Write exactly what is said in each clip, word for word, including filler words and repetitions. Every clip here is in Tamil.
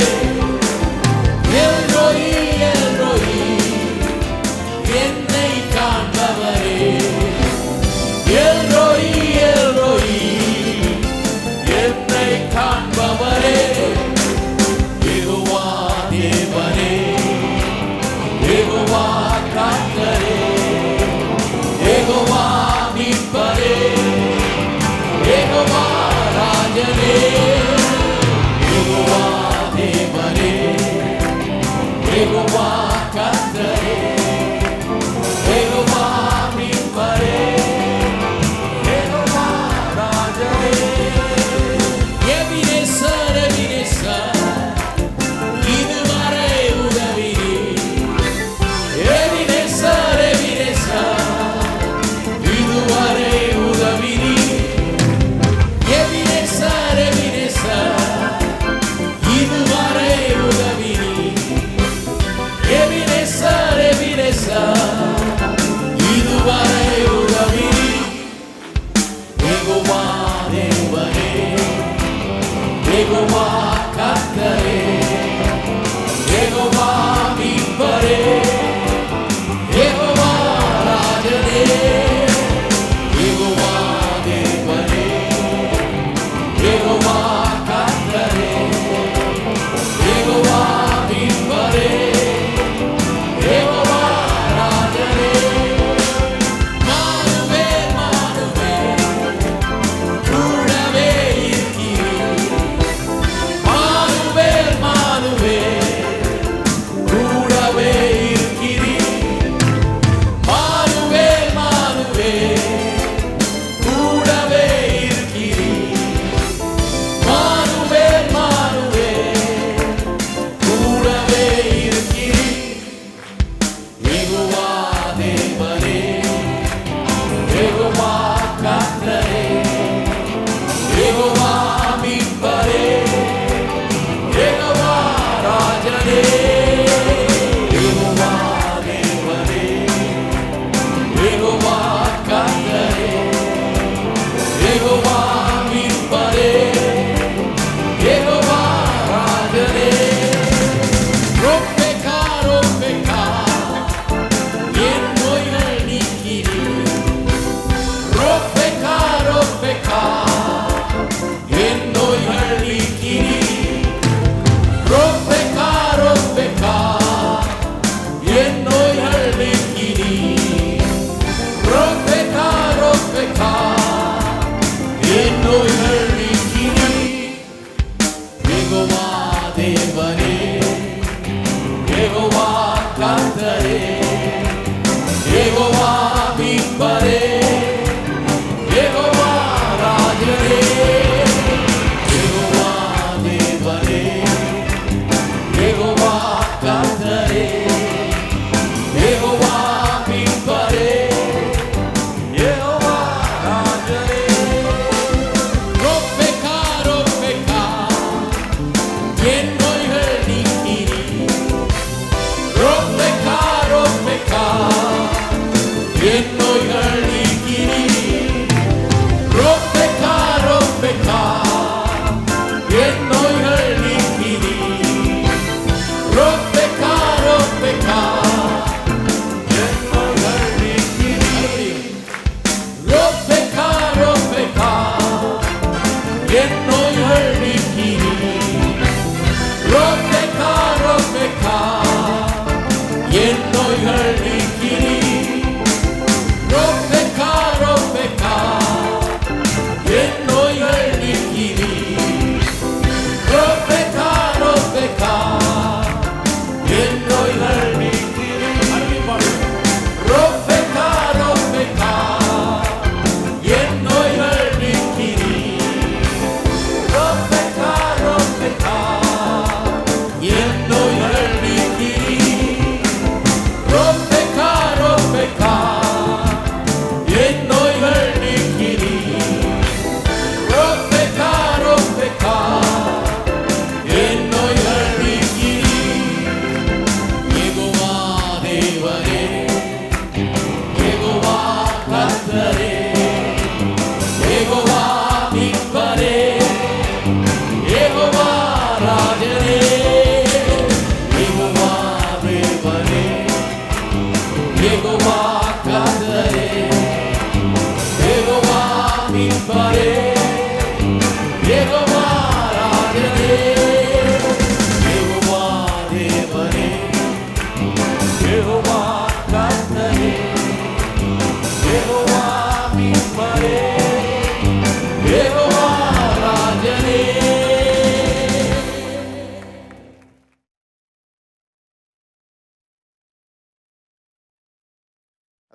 Get no hurry.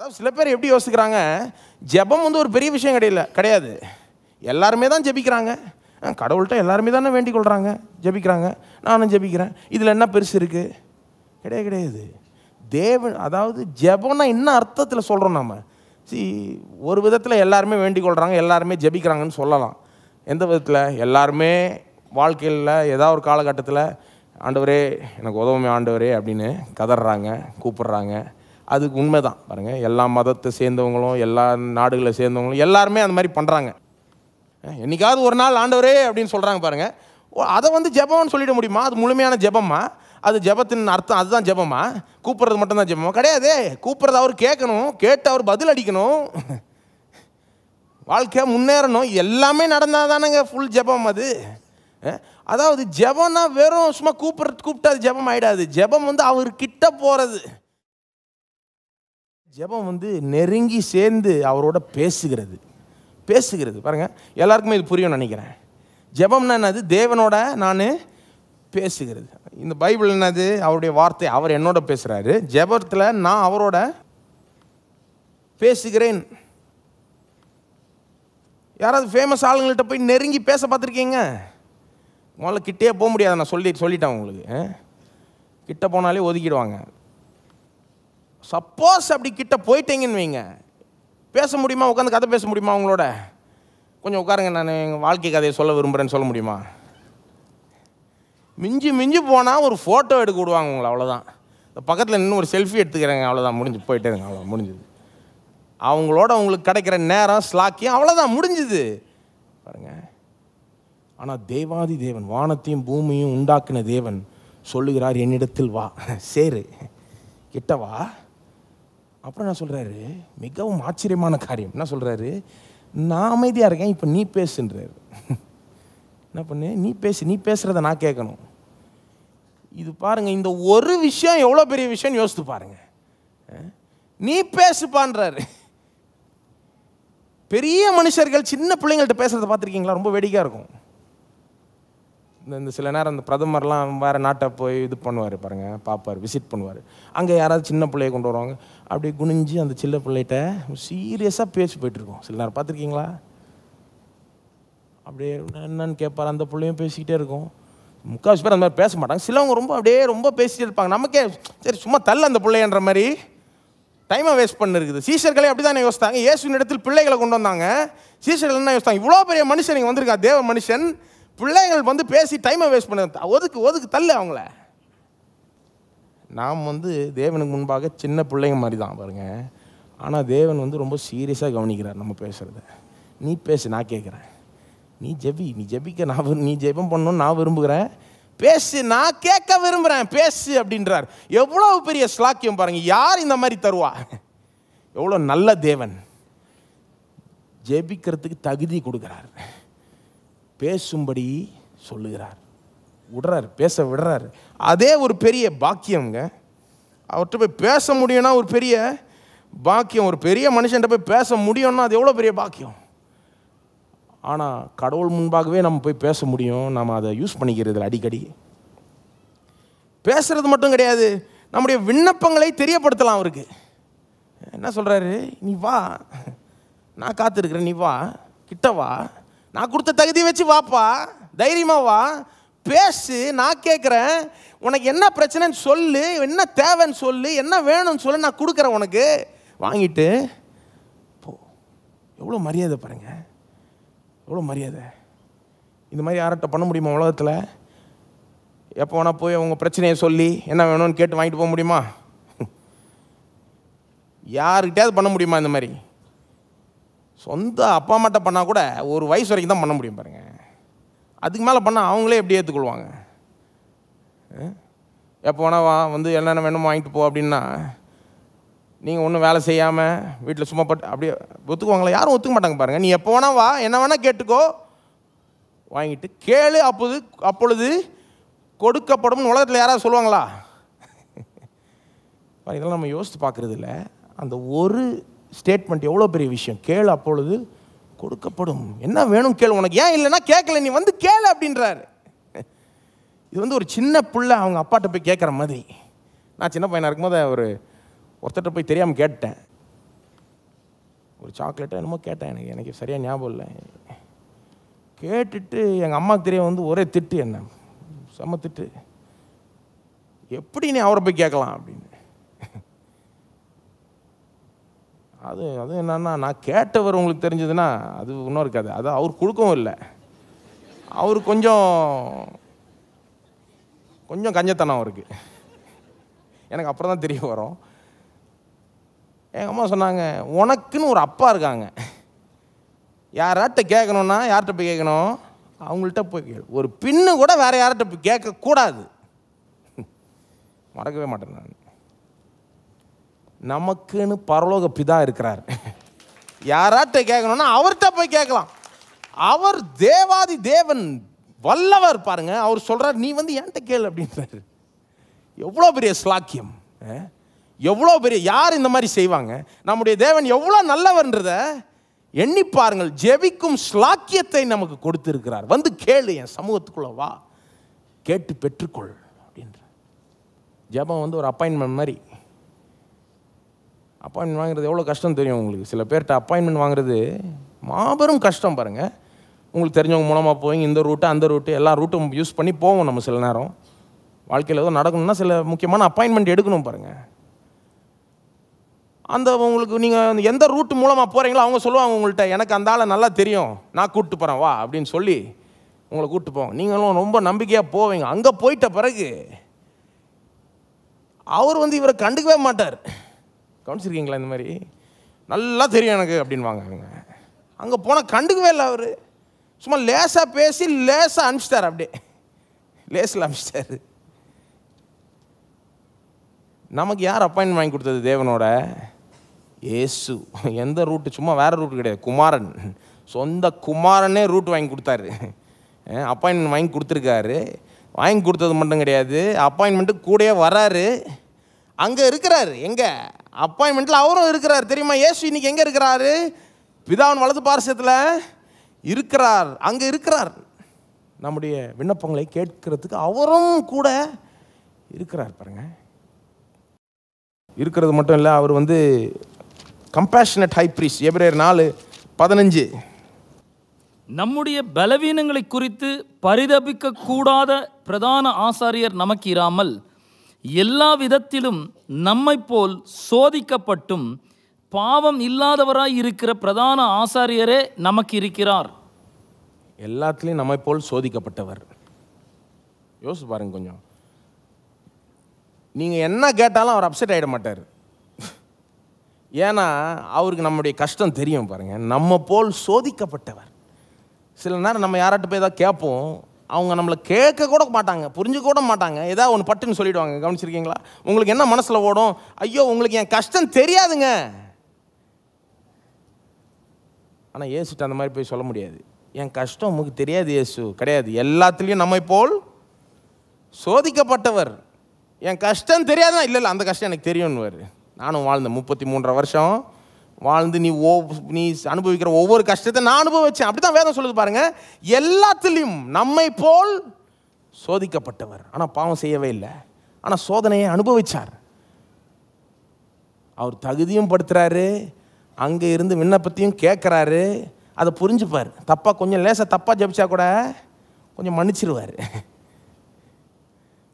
அதாவது சில பேர் எப்படி யோசிக்கிறாங்க, ஜெபம் வந்து ஒரு பெரிய விஷயம் கிடையாது கிடையாது எல்லாருமே தான் ஜெபிக்கிறாங்க, கடவுள்கிட்ட எல்லாருமே தானே வேண்டிக் கொள்கிறாங்க, ஜெபிக்கிறாங்க, நானும் ஜெபிக்கிறேன், இதில் என்ன பெருசு இருக்குது? கிடையாது கிடையாது தேவன். அதாவது ஜெபம்னா என்ன அர்த்தத்தில் சொல்கிறோம் நாம்? சி, ஒரு விதத்தில் எல்லாருமே வேண்டிக் கொள்கிறாங்க, எல்லாருமே ஜெபிக்கிறாங்கன்னு சொல்லலாம். எந்த விதத்தில்? எல்லாருமே வாழ்க்கையில் ஏதாவது ஒரு காலகட்டத்தில் ஆண்டவரே எனக்கு உதவுமே ஆண்டவரே அப்படின்னு கதறாங்க, கூப்பிடுறாங்க. அதுக்கு உண்மை தான் பாருங்கள், எல்லா மதத்தை சேர்ந்தவங்களும் எல்லா நாடுகளை சேர்ந்தவங்களும் எல்லாருமே அந்த மாதிரி பண்ணுறாங்க. என்றைக்காவது ஒரு நாள் ஆண்டவரே அப்படின்னு சொல்கிறாங்க பாருங்கள். அதை வந்து ஜெபம்னு சொல்லிட முடியுமா? அது முழுமையான ஜெபமா? அது ஜெபத்தின் அர்த்தம் அதுதான் ஜெபமா? கூப்பிட்றது மட்டும்தான் ஜெபமா? கிடையாதே. கூப்பிட்றது அவர் கேட்கணும், கேட்டு அவர் பதில் அடிக்கணும், வாழ்க்கை முன்னேறணும், எல்லாமே நடந்தால் தானேங்க ஃபுல் ஜெபம் அது. அதாவது ஜெபம்னா வெறும் சும்மா கூப்பிட்றது கூப்பிட்டு அது ஜெபம் ஆகிடாது. ஜெபம் வந்து அவர்கிட்ட போகிறது, ஜெபம் வந்து நெருங்கி சேர்ந்து அவரோட பேசுகிறது பேசுகிறது பாருங்கள். எல்லாருக்குமே இது புரியும்னு நினைக்கிறேன். ஜெபம்னா என்னது? தேவனோட நான் பேசுகிறது. இந்த பைபிள் என்னது? அவருடைய வார்த்தை. அவர் என்னோட பேசுகிறாரு. ஜெபத்தில் நான் அவரோட பேசுகிறேன். யாராவது ஃபேமஸ் ஆளுங்கள்கிட்ட போய் நெருங்கி பேச பார்த்துருக்கீங்க? முதல்ல கிட்டே போக முடியாது. நான் சொல்லி சொல்லிட்டேன் உங்களுக்கு, கிட்ட போனாலே ஒதுக்கிடுவாங்க. சப்போஸ் அப்படி கிட்ட போயிட்டீங்கன்னு வைங்க, பேச முடியுமா? உட்காந்து கதை பேச முடியுமா அவங்களோட? கொஞ்சம் உட்காருங்க, நான் எங்கள் வாழ்க்கை கதையை சொல்ல விரும்புகிறேன்னு சொல்ல முடியுமா? மிஞ்சி மிஞ்சி போனால் ஒரு ஃபோட்டோ எடுக்க விடுவாங்க உங்களை, அவ்வளோதான். இந்த பக்கத்தில் இன்னும் ஒரு செல்ஃபி எடுத்துக்கிறேங்க, அவ்வளோதான், முடிஞ்சு போயிட்டே இருங்க, அவ்வளோ முடிஞ்சுது. அவங்களோட உங்களுக்கு கிடைக்கிற நேரம் ஸ்லாக்கியம் அவ்வளோதான், முடிஞ்சுது பாருங்கள். ஆனால் தேவாதி தேவன், வானத்தையும் பூமியும் உண்டாக்கின தேவன் சொல்லுகிறார், என்னிடத்தில் வா, சேரு, கிட்ட வா. அப்புறம் நான் சொல்கிறாரு மிகவும் ஆச்சரியமான காரியம். என்ன சொல்கிறாரு? நான் அமைதியாக இருக்கேன், இப்போ நீ பேசுன்றாரு. என்ன பண்ணு? நீ பேசு, நீ பேசுகிறத நான் கேட்கணும். இது பாருங்கள், இந்த ஒரு விஷயம் எவ்வளோ பெரிய விஷயம்னு யோசித்து பாருங்கள். நீ பேசுப்பான்றாரு. பெரிய மனுஷர்கள் சின்ன பிள்ளைங்கள்ட்ட பேசுகிறத பார்த்துருக்கீங்களா? ரொம்ப வேடிக்கையாக இருக்கும். இந்த சில நேரம் அந்த பிரதமர்லாம் வேறு நாட்டை போய் இது பண்ணுவார் பாருங்கள், பார்ப்பார், விசிட் பண்ணுவார். அங்கே யாராவது சின்ன பிள்ளையை கொண்டு வருவாங்க, அப்படியே குனிஞ்சு அந்த சின்ன பிள்ளைகிட்ட சீரியஸாக பேசி போய்ட்டுருக்கோம். சில நேரம் பார்த்துருக்கீங்களா? அப்படியே என்னன்னு கேட்பார், அந்த பிள்ளையும் பேசிக்கிட்டே இருக்கும். முக்கால்வாசி பேர் அந்த மாதிரி பேச மாட்டாங்க. சிலவங்க ரொம்ப அப்படியே ரொம்ப பேசிகிட்டே இருப்பாங்க. நமக்கே சரி சும்மா தள்ள அந்த பிள்ளைன்ற மாதிரி டைமை வேஸ்ட் பண்ணிருக்குது. சீஷர்களே அப்படி தான் யோசித்தாங்க. இயேசுவின் இடத்தில் பிள்ளைகளை கொண்டு வந்தாங்க. சீஷர்கள் என்ன யோசித்தாங்க? இவ்வளோ பெரிய மனுஷன் இங்கே வந்திருக்கா, தேவ மனுஷன், பிள்ளைகள் வந்து பேசி டைமை வேஸ்ட் பண்ண, ஒதுக்கு ஒதுக்கு தள்ளு அவங்கள. நாம் வந்து தேவனுக்கு முன்பாக சின்ன பிள்ளைங்க மாதிரி தான் பாருங்கள். ஆனால் தேவன் வந்து ரொம்ப சீரியஸாக கவனிக்கிறார் நம்ம பேசுகிறத. நீ பேசு, நான் கேட்குறேன். நீ ஜெபி, நீ ஜெபிக்க நான் நீ ஜெபம் பண்ணணும்னு நான் விரும்புகிறேன். பேசு, நான் கேட்க விரும்புகிறேன், பேசு அப்படின்றார். எவ்வளோ பெரிய ஸ்லாக்கியம் பாருங்கள். யார் இந்த மாதிரி தருவா? எவ்வளோ நல்ல தேவன் ஜெபிக்கிறதுக்கு தகுதி கொடுக்குறார், பேசும்படி சொல்லுகிறார், விடுறார், பேச விடுறார். அதே ஒரு பெரிய பாக்கியம்ங்க. அவர்கிட்ட போய் பேச முடியும்னா ஒரு பெரிய பாக்கியம். ஒரு பெரிய மனுஷன்கிட்ட போய் பேச முடியும்னா அது எவ்வளோ பெரிய பாக்கியம். ஆனால் கடவுள் முன்பாகவே நம்ம போய் பேச முடியும். நம்ம அதை யூஸ் பண்ணிக்கிறதில்ல. அடிக்கடி பேசுகிறது மட்டும் கிடையாது, நம்முடைய விண்ணப்பங்களை தெரியப்படுத்தலாம் அவருக்கு. என்ன சொல்கிறாரு? நீ வா, நான் காத்திருக்கிறேன், நீ வா, கிட்ட வா, நான் கொடுத்த தகுதி வச்சு வாப்பா, தைரியமாக வா, பேசு, நான் கேட்குறேன், உனக்கு என்ன பிரச்சனைன்னு சொல்லு, என்ன தேவைன்னு சொல்லு, என்ன வேணும்னு சொல்லு, நான் கொடுக்குறேன் உனக்கு, வாங்கிட்டு போ. எவ்வளோ மரியாதை பாருங்கள், எவ்வளோ மரியாதை. இந்த மாதிரி யார்கிட்ட பண்ண முடியுமா உலகத்தில்? எப்போ வேணால் போய் அவங்க பிரச்சனையை சொல்லி என்ன வேணும்னு கேட்டு வாங்கிட்டு போக முடியுமா? யார்கிட்டையாவது பண்ண முடியுமா இந்த மாதிரி? சொந்த அப்பா அம்மாட்ட பண்ணால் கூட ஒரு வயசு வரைக்கும் தான் பண்ண முடியும் பாருங்கள். அதுக்கு மேலே பண்ணால் அவங்களே எப்படி ஏற்றுக்கொள்வாங்க? எப்போ வேணால் வா, வந்து என்னென்ன வேணுமோ வாங்கிட்டு போ அப்படின்னா நீங்கள் ஒன்றும் வேலை செய்யாமல் வீட்டில் சும்மா பட்டு அப்படியே ஒத்துக்குவாங்களா? யாரும் ஒத்துக்க மாட்டாங்க பாருங்கள். நீ எப்போ வேணால் வா, என்ன வேணால் கேட்டுக்கோ, வாங்கிட்டு கேளு, அப்போது அப்பொழுது கொடுக்கப்படும். உலகத்தில் யாராவது சொல்லுவாங்களா? இதெல்லாம் நம்ம யோசித்து பார்க்குறது இல்லை. அந்த ஒரு ஸ்டேட்மெண்ட் எவ்வளோ பெரிய விஷயம். கேளு, அப்பொழுது கொடுக்கப்படும். என்ன வேணும் கேளு, உனக்கு ஏன் இல்லைன்னா கேட்கல, நீ வந்து கேளு அப்படின்றாரு. இது வந்து ஒரு சின்ன பிள்ளை அவங்க அப்பாட்ட போய் கேட்குற மாதிரி. நான் சின்ன பையனாக இருக்கும்போது ஒரு ஒருத்தட்ட போய் தெரியாமல் கேட்டேன். ஒரு சாக்லேட்டை என்னமோ கேட்டேன். எனக்கு எனக்கு சரியாக ஞாபகம் இல்லை. கேட்டுட்டு எங்கள் அம்மாவுக்கு தெரிய வந்து ஒரே திட்டு, என்ன செம்ம திட்டு, எப்படி நீ அவரை போய் கேட்கலாம் அப்படின்னு. அது அது என்னன்னா, நான் கேட்டவர் உங்களுக்கு தெரிஞ்சதுன்னா அது இன்னும் இருக்காது. அது அவர் கொடுக்கவும் இல்லை, அவர் கொஞ்சம் கொஞ்சம் கஞ்சத்தனம் அவருக்கு. எனக்கு அப்புறம் தான் தெரிய வரும். எங்கள் அம்மா சொன்னாங்க, உனக்குன்னு ஒரு அப்பா இருக்காங்க, யார்கிட்ட கேட்கணுன்னா யார்கிட்ட போய் கேட்கணும், அவங்கள்ட்ட போய் கேளு, ஒரு பின்னு கூட வேறு யார்கிட்ட போய் கேட்கக்கூடாது. மறக்கவே மாட்டேன் நான். நமக்குன்னு பரலோக பிதா இருக்கிறார், யார்கிட்ட கேட்கணுன்னா அவர்கிட்ட போய் கேட்கலாம். அவர் தேவாதி தேவன், வல்லவர் பாருங்க. அவர் சொல்கிறார், நீ வந்து என்கிட்ட கேளு அப்படின்றாரு. எவ்வளோ பெரிய ஸ்லாக்கியம், எவ்வளோ பெரிய, யார் இந்த மாதிரி செய்வாங்க? நம்முடைய தேவன் எவ்வளோ நல்லவன்றத எண்ணி பாருங்கள். ஜெபிக்கும் ஸ்லாக்கியத்தை நமக்கு கொடுத்திருக்கிறார். வந்து கேளு, என் சமூகத்துக்குள்ள வா, கேட்டு பெற்றுக்கொள் அப்படின்ற. ஜெபம் வந்து ஒரு அப்பாயின்மெண்ட் மாதிரி. அப்பாயின்மெண்ட் வாங்குறது எவ்வளோ கஷ்டம் தெரியும் உங்களுக்கு. சில பேர்கிட்ட அப்பாயின்மெண்ட் வாங்குறது மாபெரும் கஷ்டம் பாருங்கள். உங்களுக்கு தெரிஞ்சவங்க மூலமாக போய் இந்த ரூட்டு அந்த ரூட்டு எல்லா ரூட்டும் யூஸ் பண்ணி போவோம். நம்ம சில நேரம் வாழ்க்கையில் எதுவும் நடக்கணும்னா சில முக்கியமான அப்பாயின்மெண்ட் எடுக்கணும் பாருங்கள். அந்த உங்களுக்கு நீங்கள் எந்த ரூட்டு மூலமாக போகிறீங்களோ அவங்க சொல்லுவாங்க உங்கள்கிட்ட, எனக்கு அந்த ஆளை நல்லா தெரியும், நான் கூப்பிட்டு போகிறேன் வா அப்படின்னு சொல்லி உங்களை கூப்பிட்டு போவோம். நீங்களும் ரொம்ப நம்பிக்கையாக போவீங்க. அங்கே போயிட்ட பிறகு அவர் வந்து இவரை கண்டுக்கவே மாட்டார். கவனிச்சிருக்கீங்களா? இந்த மாதிரி நல்லா தெரியும் எனக்கு அப்படின்வாங்க. அங்கே போனால் கண்டுக்கவே இல்லை. அவர் சும்மா லேசாக பேசி லேசாக அனுப்பிச்சிட்டார், அப்படியே லேஸில் அனுப்பிச்சிட்டாரு. நமக்கு யார் அப்பாயின்மெண்ட் வாங்கி கொடுத்தது? தேவனோட ஏசு. எந்த ரூட்டு? சும்மா வேறு ரூட்டு கிடையாது, குமாரன், சொந்த குமாரனே ரூட் வாங்கி கொடுத்தாரு. அப்பாயின்மெண்ட் வாங்கி கொடுத்துருக்காரு. வாங்கி கொடுத்தது மட்டும் கிடையாது, அப்பாயின்மெண்ட்டு கூடயே வராரு. அங்கே இருக்கிறாரு. எங்கே? அப்பாயின்மெண்ட்டில் அவரும் இருக்கிறார். தெரியுமா, ஏசு இன்னைக்கு எங்கே இருக்கிறாரு? பிதாவின் வலது பாரசத்தில் இருக்கிறார். அங்கே இருக்கிறார். நம்முடைய விண்ணப்பங்களை கேட்கறதுக்கு அவரும் கூட இருக்கிறார் பாருங்கள். இருக்கிறது மட்டும் இல்லை, அவர் வந்து கம்பேஷனட் ஹை பிரீஸ்ட். எபிரேயர் நாலு பதினஞ்சு, நம்முடைய பலவீனங்களை குறித்து பரிதபிக்க கூடாத பிரதான ஆசாரியர் நமக்கு இராமல் எல்லா விதத்திலும் நம்மை போல் சோதிக்கப்பட்டும் பாவம் இல்லாதவராய் இருக்கிற பிரதான ஆசாரியரே நமக்கு இருக்கிறார். எல்லாத்துலேயும் நம்மை போல் சோதிக்கப்பட்டவர். யோசிச்சு பாருங்க கொஞ்சம். நீங்கள் என்ன கேட்டாலும் அவர் அப்செட் ஆகிட மாட்டார். ஏன்னா அவருக்கு நம்முடைய கஷ்டம் தெரியும் பாருங்கள். நம்ம போல் சோதிக்கப்பட்டவர். சில நேரம் நம்ம யாராட்ட போய் ஏதாவது கேட்போம், அவங்க நம்மளை கேட்க கூட மாட்டாங்க, புரிஞ்சுக்க கூட மாட்டாங்க, ஏதாவது ஒன்று பட்டுன்னு சொல்லிவிடுவாங்க. கவனிச்சிருக்கீங்களா? உங்களுக்கு என்ன மனசில் ஓடும்? ஐயோ, உங்களுக்கு என் கஷ்டம் தெரியாதுங்க. ஆனால் ஏசுட்டு அந்த மாதிரி போய் சொல்ல முடியாது. என் கஷ்டம் உங்களுக்கு தெரியாது ஏசு கிடையாது. எல்லாத்துலேயும் நம்மை போல் சோதிக்கப்பட்டவர். என் கஷ்டம் தெரியாதுன்னா, இல்லை இல்லை அந்த கஷ்டம் எனக்கு தெரியும்னு வருது. நானும் வாழ்ந்த முப்பத்தி மூன்றரை வருஷம் வாழ்ந்து நீ ஓ நீ அனுபவிக்கிற ஒவ்வொரு கஷ்டத்தை நான் அனுபவிச்சேன். அப்படி தான் வேதம் சொல்லுது பாருங்கள். எல்லாத்துலேயும் நம்மை போல் சோதிக்கப்பட்டவர். ஆனால் பாவம் செய்யவே இல்லை. ஆனால் சோதனையை அனுபவித்தார். அவர் தகுதியும் படுத்துகிறாரு, அங்கே இருந்து விண்ணப்பத்தையும் கேட்குறாரு. அதை புரிஞ்சுப்பார். தப்பாக கொஞ்சம் லேசாக தப்பாக ஜெபிச்சா கூட கொஞ்சம் மன்னிச்சிருவார்.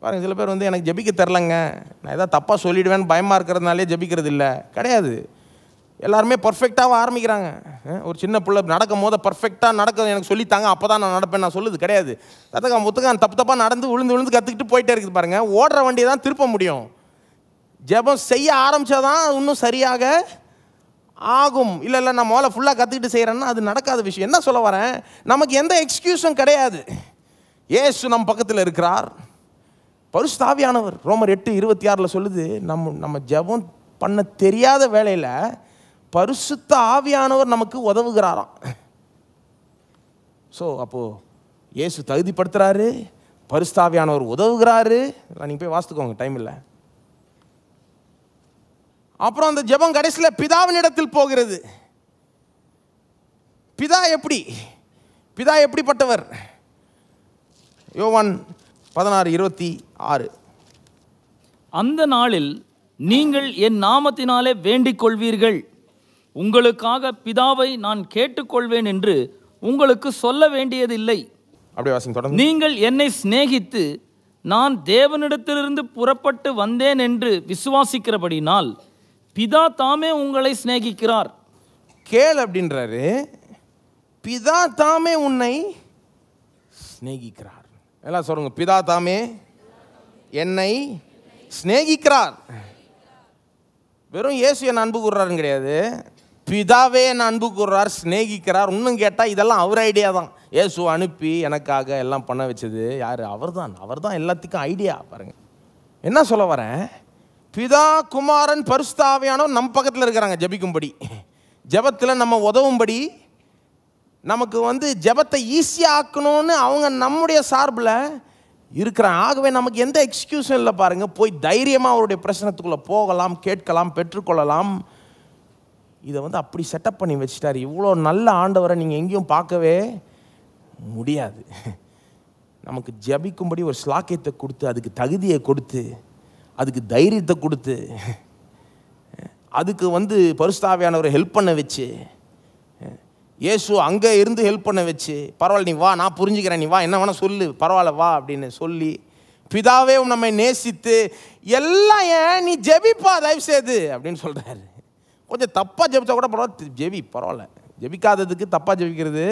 பாருங்கள், சில பேர் வந்து எனக்கு ஜெபிக்க தெரிலங்க, நான் ஏதாவது தப்பாக சொல்லிவிடுவேன்னு பயமாக இருக்கிறதுனாலே ஜெபிக்கிறது இல்லை கிடையாது. எல்லாருமே பர்ஃபெக்டாக ஆரம்பிக்கிறாங்க. ஒரு சின்ன பிள்ளை நடக்கும் போது பர்ஃபெக்டாக நடக்க எனக்கு சொல்லித்தாங்க, அப்போ தான் நான் நடப்பேன் நான் சொல்லுது கிடையாது. தத்தக்கா முத்துக்கா தப்பு தப்பாக நடந்து விழுந்து விழுந்து கற்றுக்கிட்டு போயிட்டே இருக்குது பாருங்கள். ஓடுற வண்டியை தான் திருப்ப முடியும். ஜெபம் செய்ய ஆரம்பித்தா தான் இன்னும் சரியாக ஆகும். இல்லை இல்லை நான் முதல்ல ஃபுல்லாக கற்றுக்கிட்டு செய்கிறேன்னா அது நடக்காத விஷயம். என்ன சொல்ல வரேன், நமக்கு எந்த எக்ஸ்கியூஸும் கிடையாது. ஏசு நம்ம பக்கத்தில் இருக்கிறார். பரிசுத்த ஆவியானவர் ரோமர் எட்டு இருபத்தி ஆறில் சொல்லுது, நம்ம நம்ம ஜெபம் பண்ண தெரியாத வேளையில் பரிசுத்த ஆவியானவர் நமக்கு உதவுகிறாராம். ஸோ அப்போது ஏசு தகுதிப்படுத்துகிறாரு, பரிசுத்த ஆவியானவர் உதவுகிறாரு. நீங்கள் போய் வாசித்துக்கோங்க, டைம் இல்லை. அப்புறம் அந்த ஜெபம் கடைசியில் பிதாவின் இடத்தில் போகிறது. பிதா எப்படி பிதா எப்படிப்பட்டவர்? யோவான் பதினாறு இருபத்தி ஆறு, அந்த நாளில் நீங்கள் என் நாமத்தினாலே வேண்டிக் கொள்வீர்கள், உங்களுக்காக பிதாவை நான் கேட்டுக்கொள்வேன் என்று உங்களுக்கு சொல்ல வேண்டியதில்லை. நீங்கள் என்னை சிநேகித்து நான் தேவனிடத்திலிருந்து புறப்பட்டு வந்தேன் என்று விசுவாசிக்கிறபடினால் பிதா தாமே உங்களை சிநேகிக்கிறார். கேள் அப்படின்றாரு, பிதா தாமே உன்னை சிநேகிக்கிறார். எல்லாம் சொல்லுங்க, பிதா தாமே என்னை சிநேகிக்கிறார். வெறும் இயேசு என்ன அன்பு கூர்றாருன்னு கிடையாது, பிதாவே என்ன அன்பு கூர்றார், ஸ்நேகிக்கிறார். இன்னும் கேட்டால் இதெல்லாம் அவர் ஐடியா தான். இயேசு அனுப்பி எனக்காக எல்லாம் பண்ண வச்சது யார்? அவர் தான். அவர் தான் எல்லாத்துக்கும் ஐடியா. பாருங்கள் என்ன சொல்ல வரேன், பிதா குமாரன் பரிசுத்த ஆவியானவர் நம் பக்கத்தில் இருக்கிறாங்க. ஜபிக்கும்படி, ஜபத்தில் நம்ம உதவும்படி, நமக்கு வந்து ஜபத்தை ஈஸியாக ஆக்கணும்னு அவங்க நம்முடைய சார்பில் இருக்கிறாங்க. ஆகவே நமக்கு எந்த எக்ஸ்கியூஸும் இல்லை. பாருங்கள், போய் தைரியமாக அவருடைய பிரச்சனத்துக்குள்ளே போகலாம், கேட்கலாம், பெற்றுக்கொள்ளலாம். இதை வந்து அப்படி செட்டப் பண்ணி வச்சுட்டார். இவ்வளோ நல்ல ஆண்டவரை நீங்கள் எங்கேயும் பார்க்கவே முடியாது. நமக்கு ஜபிக்கும்படி ஒரு ஸ்லாக்கியத்தை கொடுத்து, அதுக்கு தகுதியை கொடுத்து, அதுக்கு தைரியத்தை கொடுத்து, அதுக்கு வந்து பரிசுத்த ஆவியானவரை ஹெல்ப் பண்ண வச்சு, இயேசு அங்கே இருந்து ஹெல்ப் பண்ண வச்சு, பரவாயில்ல நீ வா, நான் புரிஞ்சுக்கிறேன், நீ வா, என்ன வேணால் சொல்லு, பரவாயில்ல வா அப்படின்னு சொல்லி, பிதாவே நம்மை நேசித்து எல்லாம் ஏன் நீ ஜபிப்பா தயவு செய்து அப்படின்னு சொல்கிறாரு. கொஞ்சம் தப்பாக ஜபித்தா கூட பரவாயில்ல, ஜெபி பரவாயில்ல, ஜெபிக்காததுக்கு தப்பாக ஜெபிக்கிறது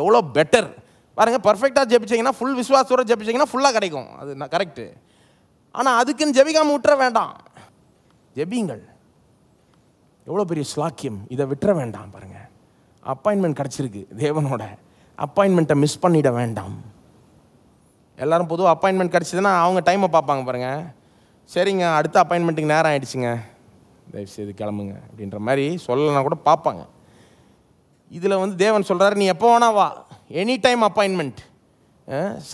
எவ்வளோ பெட்டர். பாருங்கள், பர்ஃபெக்டாக ஜெபிச்சிங்கன்னா, ஃபுல் விசுவாசத்தோடு ஜெபிச்சிங்கன்னா ஃபுல்லாக கிடைக்கும். அது நான் கரெக்டு. ஆனால் அதுக்குன்னு ஜெபிக்காமல் விட்டுற வேண்டாம். ஜெபிங்கள், எவ்வளோ பெரிய ஸ்லாக்கியம், இதை விட்டுற வேண்டாம். பாருங்கள், அப்பாயின்மெண்ட் கிடச்சிருக்கு தேவனோட, அப்பாயின்மெண்ட்டை மிஸ் பண்ணிட வேண்டாம். எல்லோரும் பொதுவாக அப்பாயின்மெண்ட் கிடச்சிதுன்னா அவங்க டைமை பார்ப்பாங்க. பாருங்கள், சரிங்க அடுத்த அப்பாயின்மெண்ட்டுக்கு நேரம் ஆகிடுச்சுங்க, தயவுசெய்து கிளம்புங்க அப்படின்ற மாதிரி சொல்லலாம் கூட பார்ப்பாங்க. இதில் வந்து தேவன் சொல்கிறார், நீ எப்போ வேணா வா, எனி டைம் அப்பாயின்மெண்ட்,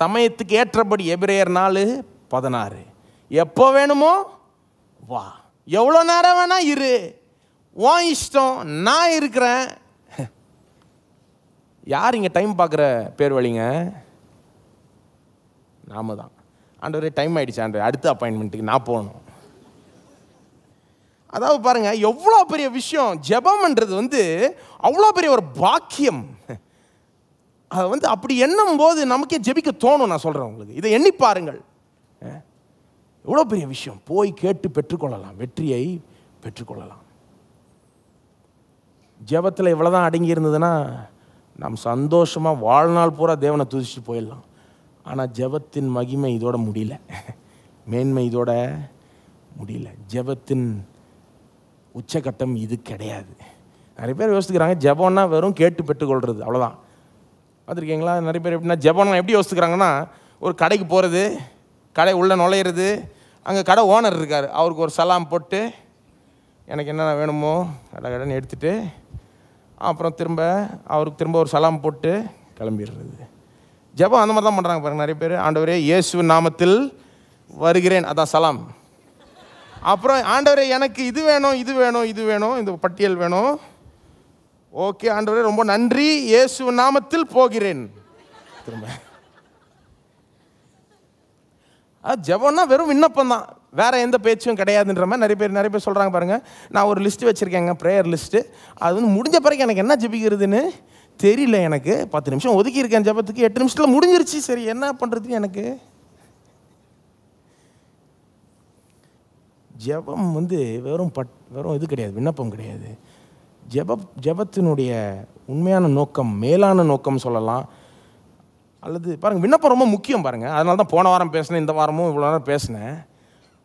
சமயத்துக்கு ஏற்றபடி. எபிரேயர் நாலு பதினாறு, எப்போ வேணுமோ வா, எவ்வளோ நேரம் வேணா இரு, வா இஷ்டம், நான் இருக்கிறேன். யார் இங்கே டைம் பார்க்குற பேர் வழிங்க? நாம தான். ஆண்டவரே டைம் ஆகிடுச்சு ஆண்டவரே, அடுத்த அப்பாயின்மெண்ட்டுக்கு நான் போகணும். அதாவது பாருங்கள், எவ்வளோ பெரிய விஷயம் ஜெபம்ன்றது வந்து, அவ்வளோ பெரிய ஒரு பாக்கியம். அதை வந்து அப்படி எண்ணும் போது நமக்கே ஜெபிக்க தோணும். நான் சொல்கிறேன் உங்களுக்கு, இதை எண்ணி பாருங்கள், எவ்வளோ பெரிய விஷயம். போய் கேட்டு பெற்றுக்கொள்ளலாம், வெற்றியை பெற்றுக்கொள்ளலாம். ஜெபத்தில் இவ்வளோதான் அடங்கி இருந்ததுன்னா நாம் சந்தோஷமாக வாழ்நாள் பூரா தேவனை துதிச்சுட்டு போயிடலாம். ஆனால் ஜெபத்தின் மகிமை இதோட முடியல, மேன்மை இதோட முடியல. ஜெபத்தின் உச்சகட்டம் இது கிடையாது. நிறைய பேர் யோசிச்சுக்கிறாங்க ஜெபம்னா வெறும் கேட்டு பெற்றுக்கொள்வது அவ்வளோதான். பார்த்துருக்கீங்களா? நிறைய பேர் எப்படின்னா ஜெபம்னா எப்படி யோசிச்சுக்கிறாங்கன்னா, ஒரு கடைக்கு போகிறது, கடை உள்ளே நுழையிறது, அங்கே கடை ஓனர் இருக்கார், அவருக்கு ஒரு சலாம் போட்டு எனக்கு என்னென்ன வேணுமோ கடை கடைன்னு எடுத்துகிட்டு, அப்புறம் திரும்ப அவருக்கு திரும்ப ஒரு சலாம் போட்டு கிளம்பிடுறது. ஜெபம் அந்த மாதிரி தான் பண்ணுறாங்க. பாருங்கள், நிறைய பேர் ஆண்டவரே இயேசு நாமத்தில் வருகிறேன், அதான் சலாம். அப்புறம் ஆண்டவரே எனக்கு இது வேணும், இது வேணும், இது வேணும், இந்த பட்டியல் வேணும், ஓகே ஆண்டவரே ரொம்ப நன்றி, இயேசு நாமத்தில் போகிறேன். திரும்ப ஜெபம்னா வெறும் விண்ணப்பம் தான், வேறு எந்த பேச்சும் கிடையாதுன்ற மாதிரி நிறைய பேர் நிறைய பேர் சொல்கிறாங்க. பாருங்கள், நான் ஒரு லிஸ்ட்டு வச்சுருக்கேங்க, ப்ரேயர் லிஸ்ட்டு, அது வந்து முடிஞ்ச பிறகு எனக்கு என்ன ஜெபிக்கிறதுன்னு தெரியல. எனக்கு பத்து நிமிஷம் ஒதுக்கியிருக்கேன் ஜெபத்துக்கு, எட்டு நிமிஷத்தில் முடிஞ்சிருச்சு, சரி என்ன பண்ணுறதுன்னு எனக்கு. ஜெபம் வந்து வெறும் பட் வெறும் இது கிடையாது, விண்ணப்பம் கிடையாது. ஜெப ஜெபத்தினுடைய உண்மையான நோக்கம், மேலான நோக்கம் சொல்லலாம். அல்லது பாருங்கள், விண்ணப்பம் ரொம்ப முக்கியம். பாருங்கள், அதனால தான் போன வாரம் பேசினேன், இந்த வாரமும் இவ்வளோ நேரம் பேசினேன்.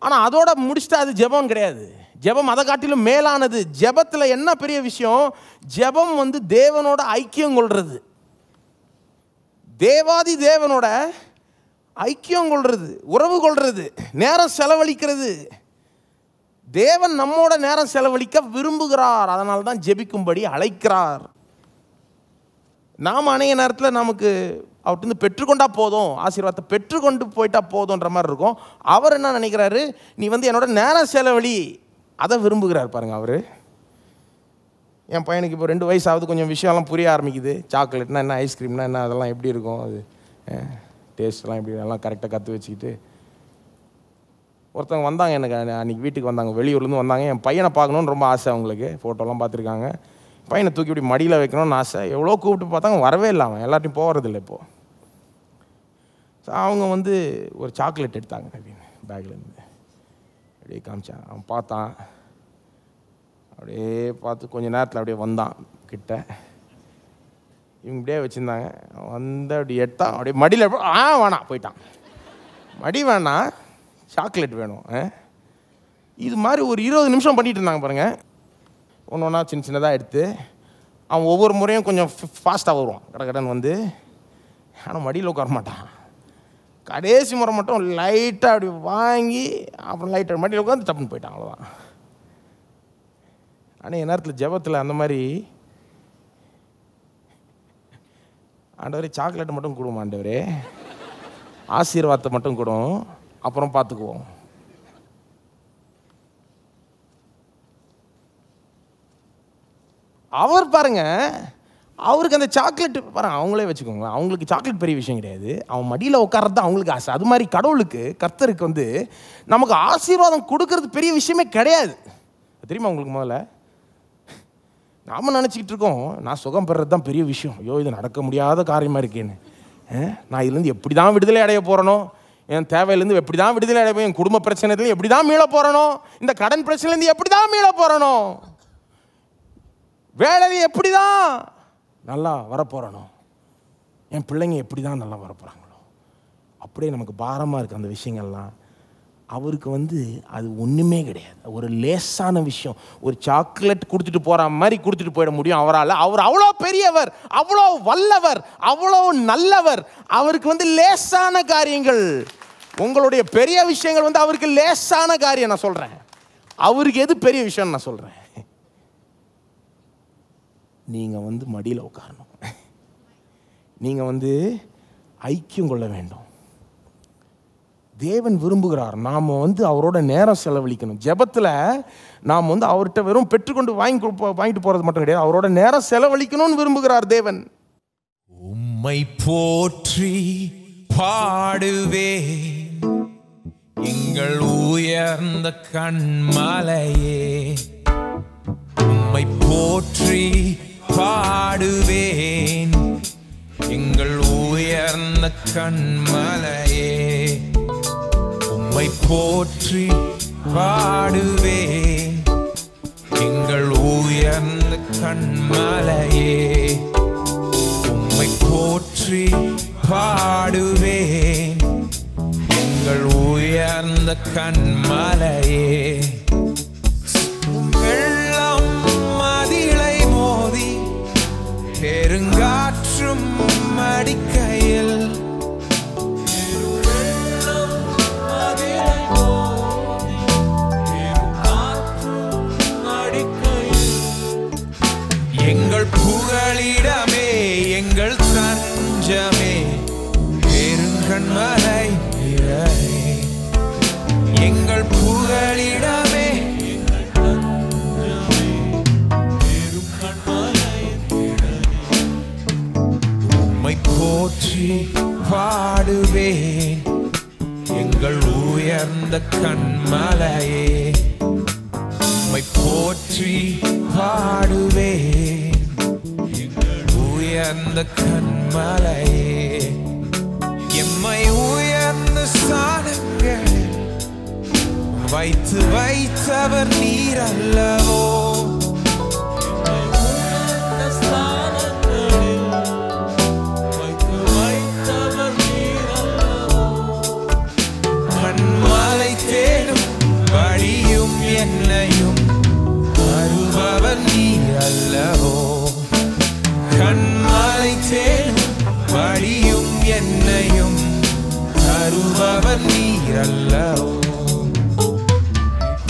ஆனால் அதோட முடிச்சுட்டா அது ஜெபம் கிடையாது. ஜெபம் அதை காட்டிலும் மேலானது. ஜெபத்தில் என்ன பெரிய விஷயம், ஜெபம் வந்து தேவனோட ஐக்கியம் கொள்வது, தேவாதி தேவனோட ஐக்கியம் கொள்வது, உறவு கொள்வது, நேரம் செலவழிக்கிறது. தேவன் நம்மோட நேரம் செலவழிக்க விரும்புகிறார், அதனால தான் ஜெபிக்கும்படி அழைக்கிறார். நாம் அநேக நேரத்தில் நமக்கு அவர்கிட்ட பெற்றுக்கொண்டா போதும், ஆசீர்வாதத்தை பெற்றுக்கொண்டு போயிட்டா போதும்ன்ற மாதிரி இருக்கும். அவர் என்ன நினைக்கிறாரு, நீ வந்து என்னோட நேரம் செலவழி, அதை விரும்புகிறார். பாருங்கள், அவர் என் பையனுக்கு இப்போ ரெண்டு வயசாவது, கொஞ்சம் விஷயம்லாம் புரிய ஆரம்பிக்குது. சாக்லேட்னா என்ன, ஐஸ்கிரீம்னா என்ன, அதெல்லாம் எப்படி இருக்கும், அது டேஸ்ட்லாம் எப்படி, அதெல்லாம் கரெக்டாக கற்று வச்சுக்கிட்டு ஒருத்தவங்க வந்தாங்க, எனக்கு அன்றைக்கி வீட்டுக்கு வந்தாங்க, வெளியூர்லேருந்து வந்தாங்க. என் பையனை பார்க்கணுன்னு ரொம்ப ஆசை அவங்களுக்கு, ஃபோட்டோலாம் பார்த்துருக்காங்க. பையனை தூக்கி இப்படி மடியில் வைக்கணும்னு ஆசை. எவ்வளோ கூப்பிட்டு பார்த்தாங்க, வரவே இல்லாம, எல்லார்ட்டையும் போகிறதில்ல இப்போது. ஸோ அவங்க வந்து ஒரு சாக்லேட் எடுத்தாங்க அப்படின்னு பேக்லேருந்து அப்படியே காமிச்சாங்க. அவன் பார்த்தான், அப்படியே பார்த்து கொஞ்சம் நேரத்தில் அப்படியே வந்தான் கிட்ட. இவங்க இப்படியே வச்சுருந்தாங்க, வந்து அப்படி எடுத்தான், அப்படியே மடியில் ஆ வேணாம் போயிட்டான். மடி வேணாம், சாக்லேட் வேணும். இது மாதிரி ஒரு இருபது நிமிஷம் பண்ணிகிட்டு இருந்தாங்க பாருங்கள். ஒன்று ஒன்றா சின்ன சின்னதாக எடுத்து அவன் ஒவ்வொரு முறையும் கொஞ்சம் ஃபாஸ்ட்டாக வருவான் கடை கடன் வந்து. ஆனால் மடியில் உட்கார மாட்டான். கடைசி முறை மட்டும் லைட்டாக அப்படி வாங்கி அப்புறம் லைட்டாக மடியில் உட்காந்து டப்புன்னு போயிட்டான், அவ்வளோதான். ஆனால் என் நேரத்தில் ஜபத்தில் அந்த மாதிரி, ஆண்டவரே சாக்லேட் மட்டும் கொடுவோம், ஆண்டவரே ஆசீர்வாதத்தை மட்டும் கொடுவோம், அப்புறம் பார்த்துக்குவோம். அவர் பாருங்க, அவருக்கு அந்த சாக்லேட் பாருங்க, அவங்களே வச்சுக்கோங்களேன், அவங்களுக்கு சாக்லேட் பெரிய விஷயம் கிடையாது. அவன் மடியில் உட்கார்றது தான் அவங்களுக்கு ஆசை. அது மாதிரி கடவுளுக்கு, கர்த்தருக்கு வந்து நமக்கு ஆசீர்வாதம் கொடுக்கறது பெரிய விஷயமே கிடையாது. தெரியுமா உங்களுக்கு? முதல்ல நாம் நினச்சிக்கிட்டு இருக்கோம், நான் சுகம் பெறுறது தான் பெரிய விஷயம். ஐயோ, இது நடக்க முடியாத காரியமாக இருக்கேன்னு, நான் இதுலேருந்து எப்படி தான் விடுதலை அடைய போகிறனோ, என் தேவையிலேருந்து எப்படி தான் விடுதலை அடைய போய், என் குடும்ப பிரச்சனையிலேருந்து எப்படி தான் மீள போகிறனோ, இந்த கடன் பிரச்சனையிலேருந்து எப்படி தான் மீள போகிறனோ, வேலை எப்படி தான் நல்லா வரப்போகிறனோ, என் பிள்ளைங்க எப்படி தான் நல்லா வரப்போகிறாங்களோ, அப்படியே நமக்கு பாரமாக இருக்குது அந்த விஷயங்கள்லாம். அவருக்கு வந்து அது ஒன்றுமே கிடையாது, ஒரு லேசான விஷயம். ஒரு சாக்லேட் கொடுத்துட்டு போகிற மாதிரி கொடுத்துட்டு போயிட முடியும் அவரால். அவர் அவ்வளோ பெரியவர், அவ்வளோ வல்லவர், அவ்வளோ நல்லவர். அவருக்கு வந்து லேசான காரியங்கள், உங்களுடைய பெரிய விஷயங்கள் வந்து அவருக்கு லேசான காரியம். நான் சொல்கிறேன், அவருக்கு எது பெரிய விஷயம்னு நான் சொல்கிறேன், நீங்கள் வந்து மடியில் உட்காரணும், நீங்கள் வந்து ஐக்கியம் கொள்ள வேண்டும். தேவன் விரும்புகிறார் நாம் வந்து அவரோட நேரம் செலவழிக்கணும். ஜெபத்தில் நாம் வந்து அவர்கிட்ட வெறும் பெற்றுக்கொண்டு வாங்கி வாங்கிட்டு போகிறது மட்டும் கிடையாது, அவரோட நேரம் செலவழிக்கணும்னு விரும்புகிறார் தேவன். உம்மை போற்றி பாடுவே எங்கள் உயர்ந்த கண்மலையே, உம்மை போற்றி பாடுவேன் எங்கள் உயர்ந்த கண்மலையே, உம்மை போற்றி பாடுவேன் எங்கள் உயர்ந்த கண்மலையே, உம்மை போற்றி பாடுவேன் எங்கள் உயர்ந்த கண்மலையே. வெள்ளம் மதிலை மோதி பெருங்காற்றும் மடிக்கையில், எங்கள் புகழிடமே எங்கள் தஞ்சமே பெருங்கண்மலை இறையே, எங்கள் புகழிடமே எங்கள் தஞ்சமே பெருங்கண்மலை இறையே, உம்மை போற்றி பாடுவேன் எங்கள் உயர்ந்த கண்மலையே, உம்மை போற்றி பாடுவேன் உயர்ந்த கண்மலையே. எம்மை உயர்ந்த சாணங்கள் வைத்து வைத்தவர் நீர் அல்லவோ, கண்மலை தேடும் வழியும் என்னையும் வருபவர் நீர் அல்லவோ, கண்மலை தேடும் வழியும் என்னையும் தருபவர் நீர் அல்லவோ,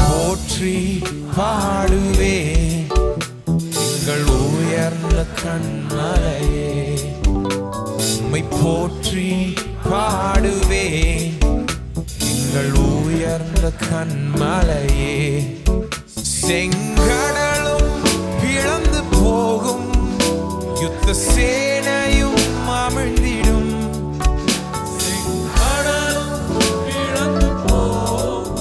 போற்றி பாடுவே எங்கள் உயர்ந்த கண்மலையே, உம்மை போற்றி பாடுவே எங்கள் உயர்ந்த கண்மலையே. செங்கடலும் பிளந்து போகும், யுத்த சேனையும் அமிழ்ந்திடும், கடலும் பிளந்து போகும்,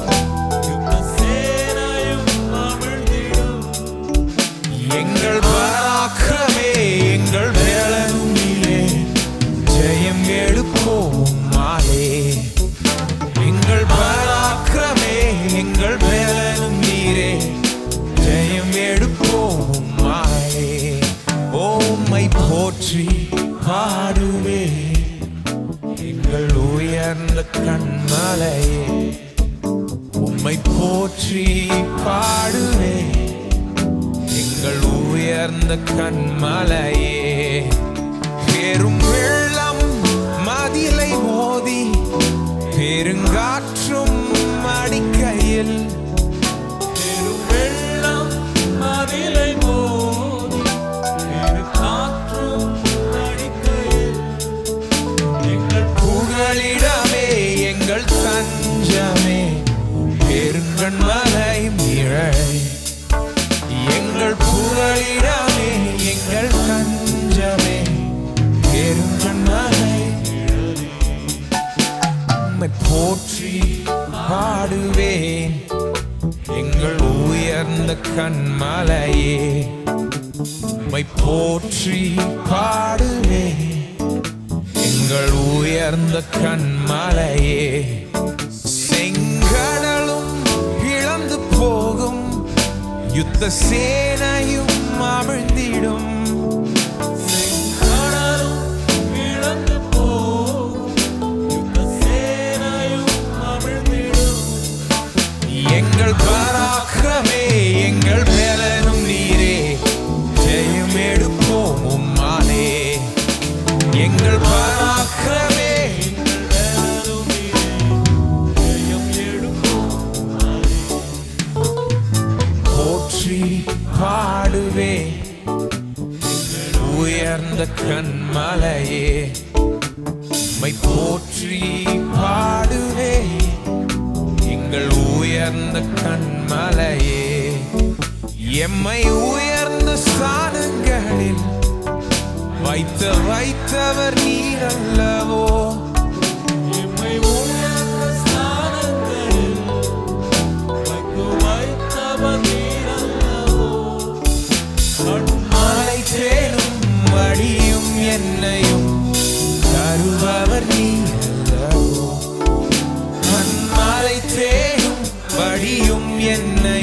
உம்மை போற்றி பாடுவே எங்கள் உயர்ந்த கண்மலையே. பெரும் வெள்ளம் மதிலை மோதி பெருங்காற்றும் அடிக்கையில் பெரும் வெள்ளம் மதிலை மோதி பெருங்காற்றும் அடிக்கையில் எங்கள் புகழிடமே எங்கள் தஞ்சமே பெருங்கண்மலை நிழல் எங்கள் புகழிடமே எங்கள் தஞ்சமே பெருங்கண்மலை நிழல். உம்மை போற்றி பாடுவேன் எங்கள் உயர்ந்த கண்மலையே. உம்மை போற்றி பாடுவேன் எங்கள் உயர்ந்த கண்மலையே. யுத்த சேனையும் அமிழ்ந்திடும் செங்கடலும் இழந்து போகும் யுத்த சேனையும் அமிழ்ந்திடும் எங்கள் பராக்கிரமே எங்கள் பலனும் நீரே ஜெயம் எடுப்போம் உம்மாலே. எங்கள் பராக்கிரமே எங்கள் பலனும் நீரே ஜெயம் எடுப்போம் உம்மாலே. பாடுவே எங்கள் உயர்ந்த கண்மலையே. உம்மை போற்றி பாடுவே எங்கள் உயர்ந்த கண்மலையே. எம்மை உயர்ந்த சாணங்களில் வைத்த வைத்தவர் நீர் அல்லவோ. என்னையும் தருபவர் நீர் அல்லவோ. மண்மலை தேடும் வழியும் என்னை